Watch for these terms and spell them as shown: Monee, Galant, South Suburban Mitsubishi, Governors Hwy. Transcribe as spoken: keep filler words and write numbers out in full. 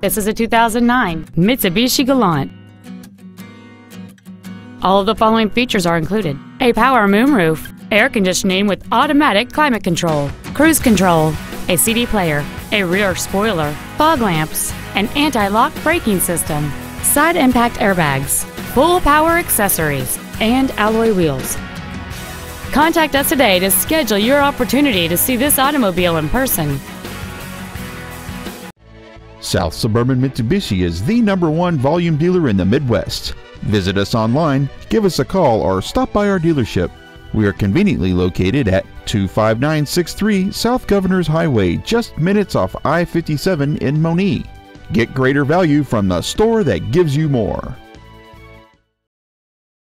This is a two thousand nine Mitsubishi Galant. All of the following features are included: a power moonroof, air conditioning with automatic climate control, cruise control, a C D player, a rear spoiler, fog lamps, an anti-lock braking system, side impact airbags, full power accessories, and alloy wheels. Contact us today to schedule your opportunity to see this automobile in person. South Suburban Mitsubishi is the number one volume dealer in the Midwest. Visit us online, give us a call, or stop by our dealership. We are conveniently located at two five nine six three South Governors Highway, just minutes off I fifty-seven in Monee. Get greater value from the store that gives you more.